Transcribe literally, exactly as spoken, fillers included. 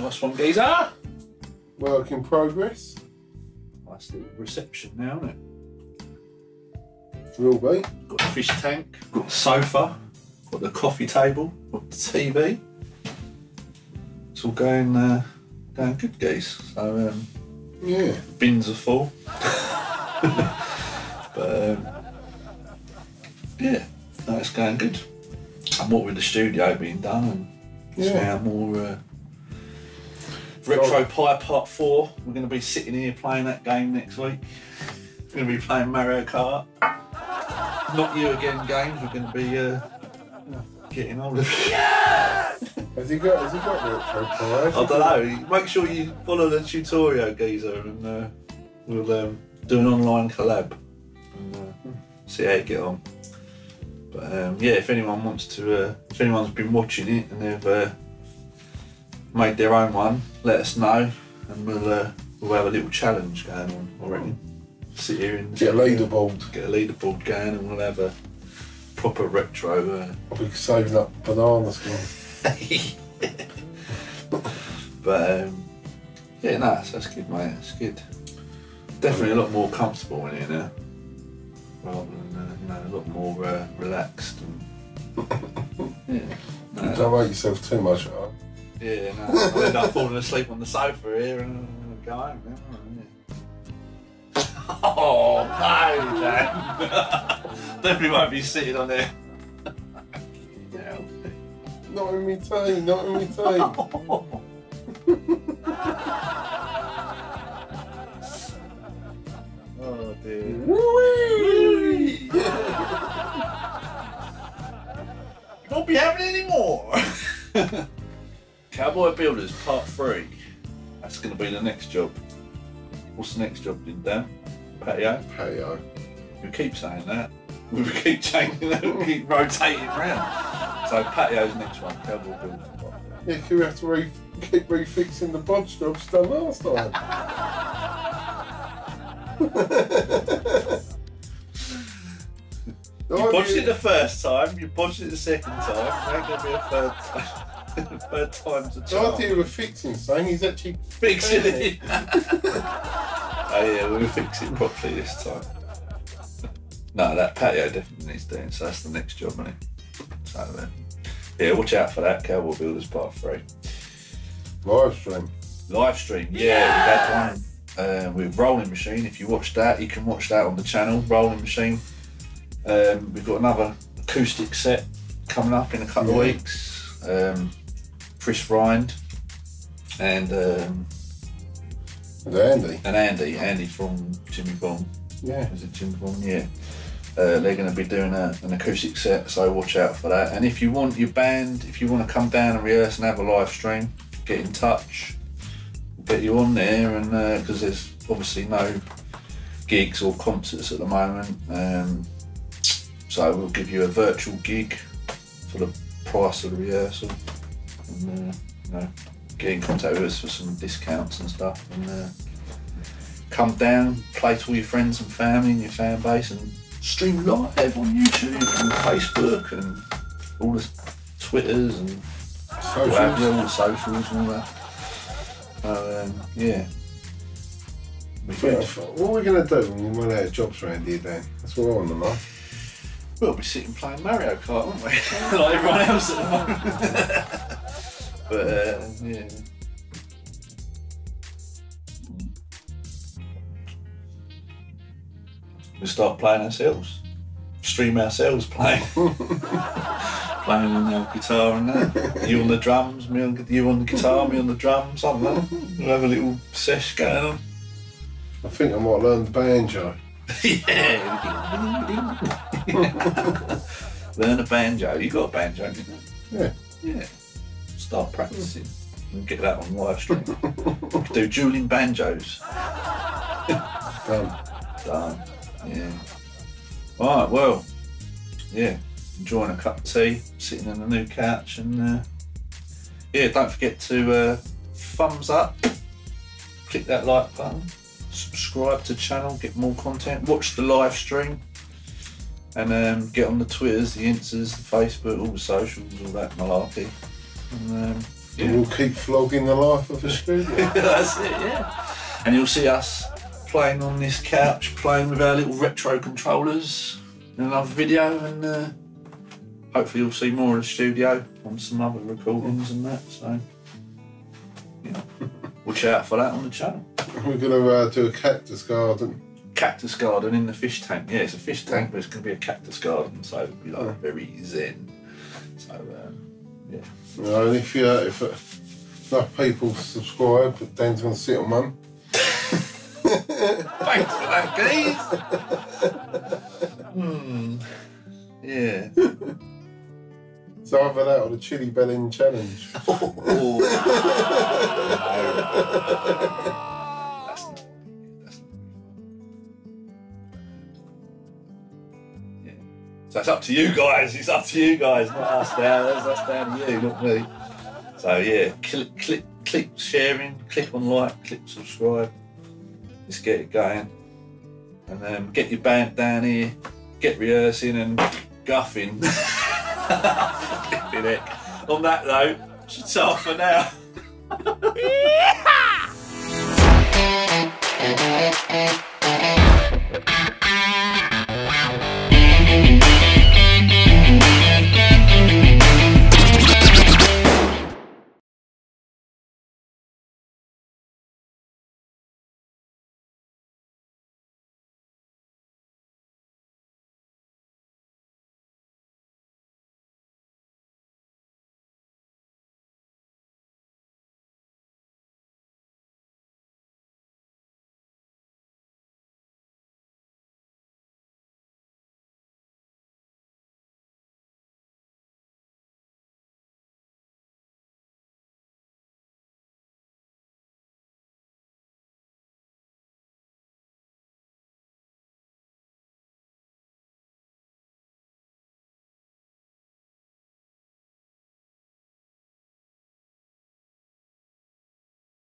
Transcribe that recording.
Nice one, geezer. Work in progress. Nice little reception now, isn't it? Drill beat. Got the fish tank. Got the sofa. Got the coffee table. Got the T V. It's all going, uh, going good, geese. So um, yeah, bins are full. But um, yeah, no, it's going good. And what with the studio being done, and it's yeah. now more uh, Retro Pie Part Four. We're going to be sitting here playing that game next week. We're going to be playing Mario Kart. Not You Again Games. We're going to be uh, getting older. Yes! Has he got? Has he got Retro Pie? I don't know. Make sure you follow the tutorial, geezer, and uh, we'll um, do an online collab and uh, see how you get on. But um, yeah, if anyone wants to, uh, if anyone's been watching it and they've uh, made their own one, let us know, and we'll uh, we'll have a little challenge going on. I reckon. Sit here and get a leaderboard. Get a leaderboard going, and we'll have a proper retro. Uh, I'll be saving up bananas, guys. But um, yeah, no, that's, that's good, mate. That's good. Definitely a lot more comfortable in here now, rather than uh, you know, a lot more uh, relaxed. And, yeah, no, don't worry yourself too much, right? Yeah, no, I'll end up falling asleep on the sofa here and uh, go home now. Yeah. Oh no, Dan! Definitely won't be sitting on there. Yeah. Not in me tea, not in me tea. Oh dear. Woo-wee! You won't be having any more! Cowboy Builders Part three. That's going to be the next job. What's the next job then, Dan? Patio? Patio. We keep saying that. We keep changing that. We keep rotating around. So patio's next one. Cowboy Builders Part three. Yeah, we have to re keep refixing the bodge jobs done last time. You botched it the first time, you botched it the second time, ain't gonna be a third time. Third time's a charm. I thought you were fixing something, he's actually fixing it. Oh yeah, we'll fix it properly this time. No, that patio definitely needs doing, so that's the next job, isn't it? So then, yeah, watch out for that, Cowboy Builders Part three. Live stream. Live stream, yeah, yeah. We've had one. Uh, with Rolling Machine, if you watch that, you can watch that on the channel, Rolling Machine. Um, we've got another acoustic set coming up in a couple yeah. of weeks. Um, Chris Rind and, um, and Andy. And Andy, Andy from Jimmy Bond. Yeah. Is it Jimmy Bond? Yeah. Uh, they're going to be doing a, an acoustic set, so watch out for that. And if you want your band, if you want to come down and rehearse and have a live stream, get in touch. Get you on there, and because uh, there's obviously no gigs or concerts at the moment, um, so we'll give you a virtual gig for the price of the rehearsal, and uh, you know, get in contact with us for some discounts and stuff, and uh, come down, play to all your friends and family and your fan base, and stream live on YouTube and Facebook and all the Twitters and socials, all the socials and all that. So, um, yeah. What are we going to do when we run out of jobs around here, Dan? That's what I want to know. We'll be sitting playing Mario Kart, won't we? Like everyone else at the moment. But, uh, yeah. We'll start playing ourselves. Stream ourselves playing. Playing on the guitar and that. You on the drums, me on, you on the guitar, me on the drums, something like that. We'll have a little sesh going on. I think I might learn the banjo. Yeah. Learn a banjo. You got a banjo, didn't you? Yeah. Yeah. Start practicing and get that on live stream. Do dueling banjos. Done. Done. Yeah. All right, well, yeah. Enjoying a cup of tea, sitting on a new couch, and uh, yeah, don't forget to uh, thumbs up, click that like button, subscribe to the channel, get more content, watch the live stream, and um, get on the Twitters, the Instas, the Facebook, all the socials, all that malarkey, and um, Yeah. We'll keep vlogging the life of a studio. That's it, yeah. And you'll see us playing on this couch, playing with our little retro controllers in another video, and uh, hopefully you'll see more in the studio on some other recordings and that, so, you know, watch out for that on the channel. We're going to uh, do a cactus garden. Cactus garden in the fish tank. Yeah, it's a fish tank, but it's going to be a cactus garden, so it'll be like yeah. very zen. So, um, yeah. You know, and if, uh, if uh, enough people subscribe, Dan's going to sit on one. Thanks for that, guys. Hmm. Yeah. So either that or the chili belling challenge. Oh. So it's up to you guys, it's up to you guys, not us now, that's, that's down to you, not me. So yeah, click, click, click sharing, click on like, click subscribe, let's get it going. And um, get your band down here, get rehearsing and guffing. On that though, it's off for now.